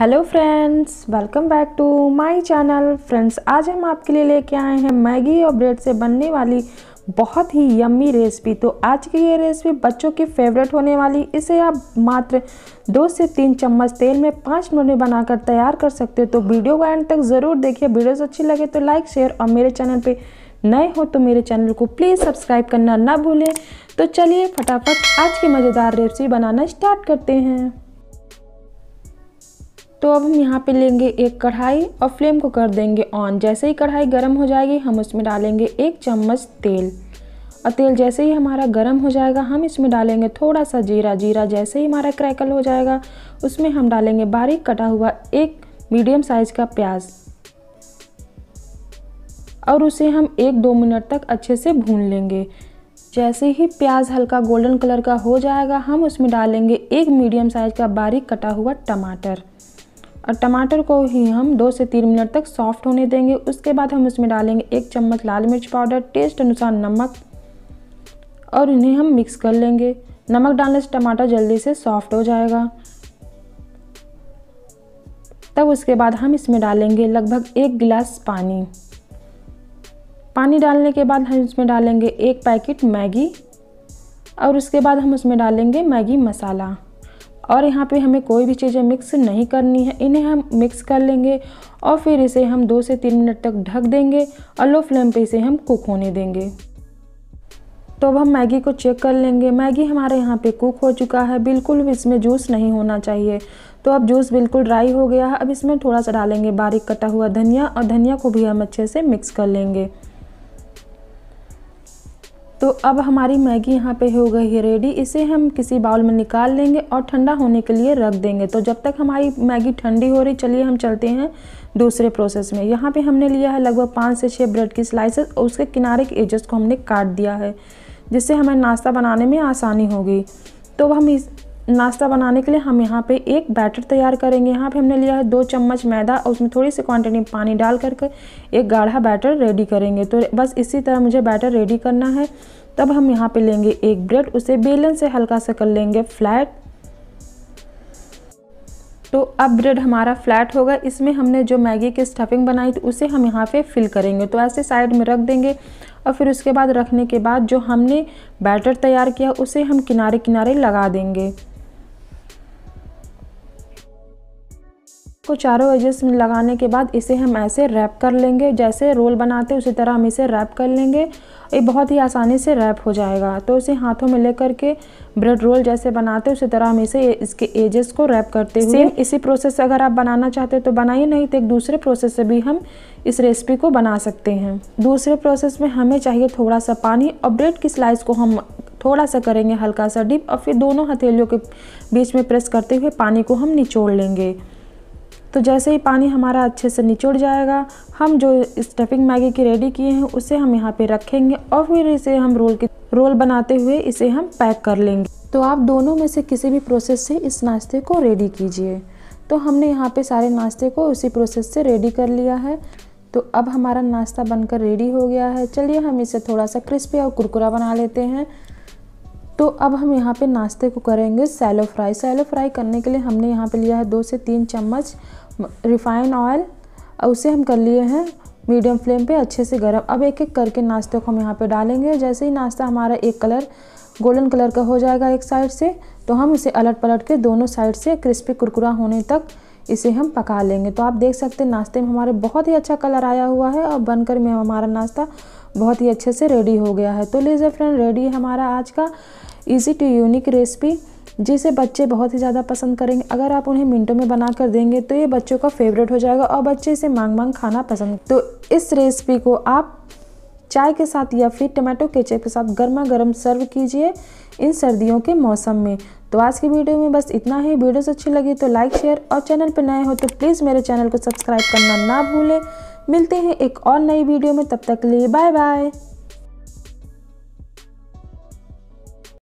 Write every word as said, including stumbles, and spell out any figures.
Hello friends, welcome back to my channel. Friends, आज हम आपके लिए लेके आए हैं मैगी और ब्रेड से बनने वाली बहुत ही यम्मी रेसिपी। तो आज की ये रेसिपी बच्चों की फेवरेट होने वाली, इसे आप मात्र दो से तीन चम्मच तेल में पाँच मिनट में बनाकर तैयार कर सकते हो। तो वीडियो को एंड तक ज़रूर देखिए। वीडियोस अच्छी लगे तो लाइक शेयर, और मेरे चैनल पे नए हो तो मेरे चैनल को प्लीज़ सब्सक्राइब करना ना भूलें। तो चलिए फटाफट आज की मज़ेदार रेसिपी बनाना स्टार्ट करते हैं। तो अब हम यहाँ पे लेंगे एक कढ़ाई और फ्लेम को कर देंगे ऑन। जैसे ही कढ़ाई गर्म हो जाएगी हम उसमें डालेंगे एक चम्मच तेल, और तेल जैसे ही हमारा गर्म हो जाएगा हम इसमें डालेंगे थोड़ा सा जीरा। जीरा जैसे ही हमारा क्रैकल हो जाएगा उसमें हम डालेंगे बारीक कटा हुआ एक मीडियम साइज़ का प्याज, और उसे हम एक दो मिनट तक अच्छे से भून लेंगे। जैसे ही प्याज हल्का गोल्डन कलर का हो जाएगा हम उसमें डालेंगे एक मीडियम साइज़ का बारीक कटा हुआ टमाटर, और टमाटर को ही हम दो से तीन मिनट तक सॉफ्ट होने देंगे। उसके बाद हम उसमें डालेंगे एक चम्मच लाल मिर्च पाउडर, टेस्ट अनुसार नमक, और इन्हें हम मिक्स कर लेंगे। नमक डालने से टमाटर जल्दी से सॉफ्ट हो जाएगा। तब उसके बाद हम इसमें डालेंगे लगभग एक गिलास पानी। पानी डालने के बाद हम इसमें डालेंगे एक पैकेट मैगी, और उसके बाद हम उसमें डालेंगे मैगी मसाला। और यहाँ पे हमें कोई भी चीज़ें मिक्स नहीं करनी है, इन्हें हम मिक्स कर लेंगे और फिर इसे हम दो से तीन मिनट तक ढक देंगे और लो फ्लेम पे इसे हम कुक होने देंगे। तो अब हम मैगी को चेक कर लेंगे। मैगी हमारे यहाँ पे कुक हो चुका है, बिल्कुल भी इसमें जूस नहीं होना चाहिए। तो अब जूस बिल्कुल ड्राई हो गया है। अब इसमें थोड़ा सा डालेंगे बारीक कटा हुआ धनिया, और धनिया को भी हम अच्छे से मिक्स कर लेंगे। तो अब हमारी मैगी यहाँ पे हो गई है रेडी। इसे हम किसी बाउल में निकाल लेंगे और ठंडा होने के लिए रख देंगे। तो जब तक हमारी मैगी ठंडी हो रही, चलिए हम चलते हैं दूसरे प्रोसेस में। यहाँ पे हमने लिया है लगभग पाँच से छः ब्रेड की स्लाइसेस, और उसके किनारे के एजेस को हमने काट दिया है, जिससे हमें नाश्ता बनाने में आसानी होगी। तो हम इस नाश्ता बनाने के लिए हम यहाँ पर एक बैटर तैयार करेंगे। यहाँ पर हमने लिया है दो चम्मच मैदा, और उसमें थोड़ी सी क्वांटिटी में पानी डाल करके एक गाढ़ा बैटर रेडी करेंगे। तो बस इसी तरह मुझे बैटर रेडी करना है। तब हम यहाँ पे लेंगे एक ब्रेड, उसे बेलन से हल्का सा कर लेंगे फ्लैट। तो अब ब्रेड हमारा फ्लैट होगा। इसमें हमने जो मैगी की स्टफिंग बनाई थी उसे हम यहाँ पे फिल करेंगे। तो ऐसे साइड में रख देंगे, और फिर उसके बाद रखने के बाद जो हमने बैटर तैयार किया उसे हम किनारे किनारे लगा देंगे। को चारों एजेस में लगाने के बाद इसे हम ऐसे रैप कर लेंगे। जैसे रोल बनाते उसी तरह हम इसे रैप कर लेंगे। ये बहुत ही आसानी से रैप हो जाएगा। तो इसे हाथों में लेकर के ब्रेड रोल जैसे बनाते उसी तरह हम इसे इसके एजेस को रैप करते हुए, सेम इसी प्रोसेस से अगर आप बनाना चाहते हो तो बनाइए, नहीं तो एक दूसरे प्रोसेस से भी हम इस रेसिपी को बना सकते हैं। दूसरे प्रोसेस में हमें चाहिए थोड़ा सा पानी, और ब्रेड की स्लाइस को हम थोड़ा सा करेंगे हल्का सा डिप, और फिर दोनों हथेलियों के बीच में प्रेस करते हुए पानी को हम निचोड़ लेंगे। तो जैसे ही पानी हमारा अच्छे से निचोड़ जाएगा हम जो स्टफिंग मैगी की रेडी किए हैं उसे हम यहाँ पे रखेंगे, और फिर इसे हम रोल के रोल बनाते हुए इसे हम पैक कर लेंगे। तो आप दोनों में से किसी भी प्रोसेस से इस नाश्ते को रेडी कीजिए। तो हमने यहाँ पे सारे नाश्ते को उसी प्रोसेस से रेडी कर लिया है। तो अब हमारा नाश्ता बनकर रेडी हो गया है। चलिए हम इसे थोड़ा सा क्रिस्पी और कुरकुरा बना लेते हैं। तो अब हम यहाँ पे नाश्ते को करेंगे सैलो फ्राई। सैलो फ्राई करने के लिए हमने यहाँ पे लिया है दो से तीन चम्मच रिफाइंड ऑयल, और उसे हम कर लिए हैं मीडियम फ्लेम पे अच्छे से गरम। अब एक एक करके नाश्ते को हम यहाँ पे डालेंगे। जैसे ही नाश्ता हमारा एक कलर गोल्डन कलर का हो जाएगा एक साइड से, तो हम इसे अलट पलट के दोनों साइड से क्रिस्पी कुरकुरा होने तक इसे हम पका लेंगे। तो आप देख सकते हैं नाश्ते में हमारे बहुत ही अच्छा कलर आया हुआ है, और बनकर में हमारा नाश्ता बहुत ही अच्छे से रेडी हो गया है। तो लीजिए फ्रेंड, रेडी है हमारा आज का इजी टू यूनिक रेसिपी, जिसे बच्चे बहुत ही ज़्यादा पसंद करेंगे। अगर आप उन्हें मिनटों में बना कर देंगे तो ये बच्चों का फेवरेट हो जाएगा, और बच्चे इसे मांग मांग खाना पसंद। तो इस रेसिपी को आप चाय के साथ या फिर टमाटो केचप के साथ गर्मा गर्म सर्व कीजिए इन सर्दियों के मौसम में। तो आज की वीडियो में बस इतना ही। वीडियोस अच्छी लगी तो लाइक शेयर, और चैनल पर नए हो तो प्लीज़ मेरे चैनल को सब्सक्राइब करना ना भूलें। मिलते हैं एक और नई वीडियो में, तब तक के लिए बाय बाय।